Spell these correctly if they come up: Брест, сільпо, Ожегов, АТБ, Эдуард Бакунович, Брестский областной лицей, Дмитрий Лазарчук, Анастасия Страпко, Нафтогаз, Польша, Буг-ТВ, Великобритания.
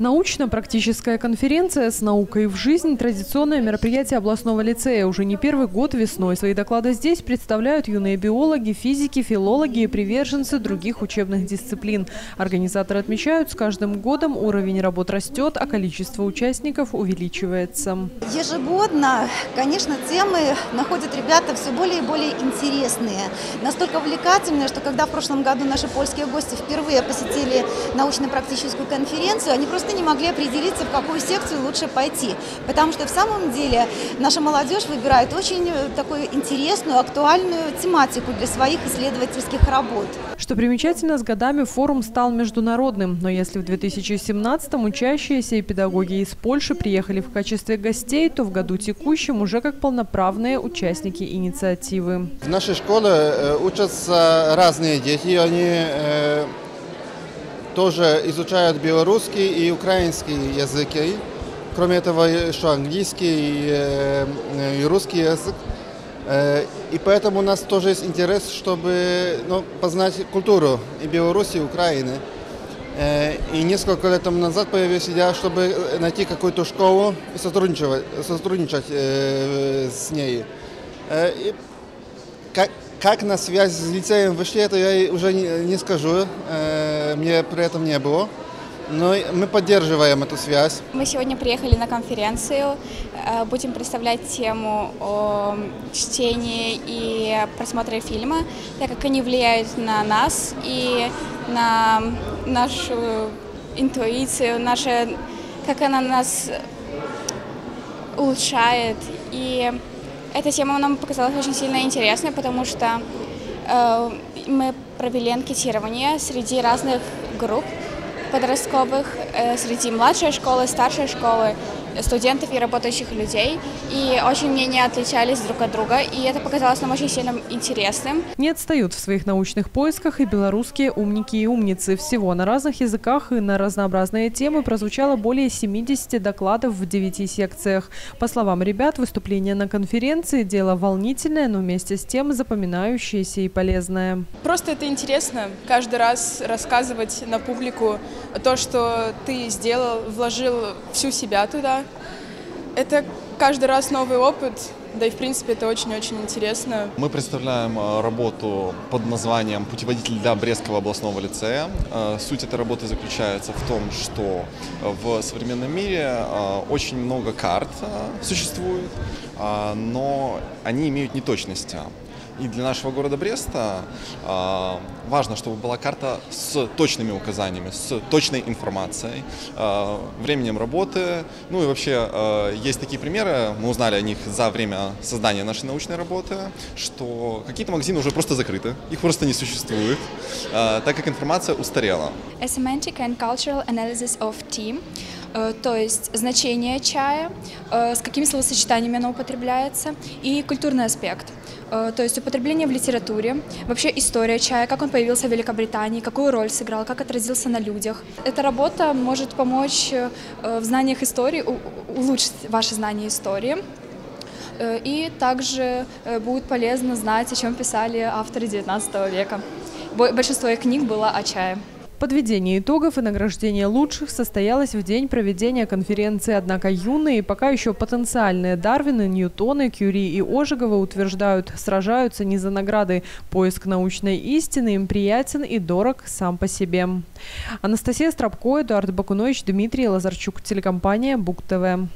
Научно-практическая конференция «С наукой в жизнь» – традиционное мероприятие областного лицея. Уже не первый год весной. Свои доклады здесь представляют юные биологи, физики, филологи и приверженцы других учебных дисциплин. Организаторы отмечают, с каждым годом уровень работ растет, а количество участников увеличивается. Ежегодно, конечно, темы находят ребята все более и более интересные. Настолько увлекательные, что когда в прошлом году наши польские гости впервые посетили научно-практическую конференцию, они просто не могли определиться, в какую секцию лучше пойти, потому что в самом деле наша молодежь выбирает очень такую интересную, актуальную тематику для своих исследовательских работ. Что примечательно, с годами форум стал международным, но если в 2017-м учащиеся и педагоги из Польши приехали в качестве гостей, то в году текущем уже как полноправные участники инициативы. В нашей школе учатся разные дети, они тоже изучают белорусский и украинский языки, кроме этого еще английский и русский язык. И поэтому у нас тоже есть интерес, чтобы познать культуру и Беларуси, и Украины. И несколько лет тому назад появилась идея, чтобы найти какую-то школу и сотрудничать с ней. И как на связь с лицеем вышли, это я уже не скажу, мне при этом не было, но мы поддерживаем эту связь. Мы сегодня приехали на конференцию, будем представлять тему о чтении и просмотре фильма, так как они влияют на нас и на нашу интуицию, как она нас улучшает. И эта тема нам показалась очень сильно интересной, потому что мы провели анкетирование среди разных групп подростковых, среди младшей школы, старшей школы, студентов и работающих людей. И очень мнения отличались друг от друга, и это показалось нам очень сильно интересным. Не отстают в своих научных поисках и белорусские умники и умницы. Всего на разных языках и на разнообразные темы прозвучало более 70 докладов в 9 секциях. По словам ребят, выступление на конференции – дело волнительное, но вместе с тем запоминающееся и полезное. Просто это интересно, каждый раз рассказывать на публику то, что ты сделал, вложил всю себя туда. Это каждый раз новый опыт, да и в принципе это очень-очень интересно. Мы представляем работу под названием «Путеводитель для Брестского областного лицея». Суть этой работы заключается в том, что в современном мире очень много карт существует, но они имеют неточности. И для нашего города Бреста важно, чтобы была карта с точными указаниями, с точной информацией, временем работы. Ну и вообще есть такие примеры, мы узнали о них за время создания нашей научной работы, что какие-то магазины уже просто закрыты, их просто не существует, так как информация устарела. Semantic and cultural analysis of tea, то есть значение чая, с какими словосочетаниями оно употребляется, и культурный аспект. То есть употребление в литературе, вообще история чая, как он появился в Великобритании, какую роль сыграл, как отразился на людях. Эта работа может помочь в знаниях истории, улучшить ваши знания истории. И также будет полезно знать, о чем писали авторы 19 века. Большинство их книг было о чае. Подведение итогов и награждение лучших состоялось в день проведения конференции. Однако юные и пока еще потенциальные Дарвины, Ньютоны, Кюри и Ожегова утверждают, сражаются не за награды. Поиск научной истины им приятен и дорог сам по себе. Анастасия Страпко, Эдуард Бакунович, Дмитрий Лазарчук, телекомпания Буг-ТВ.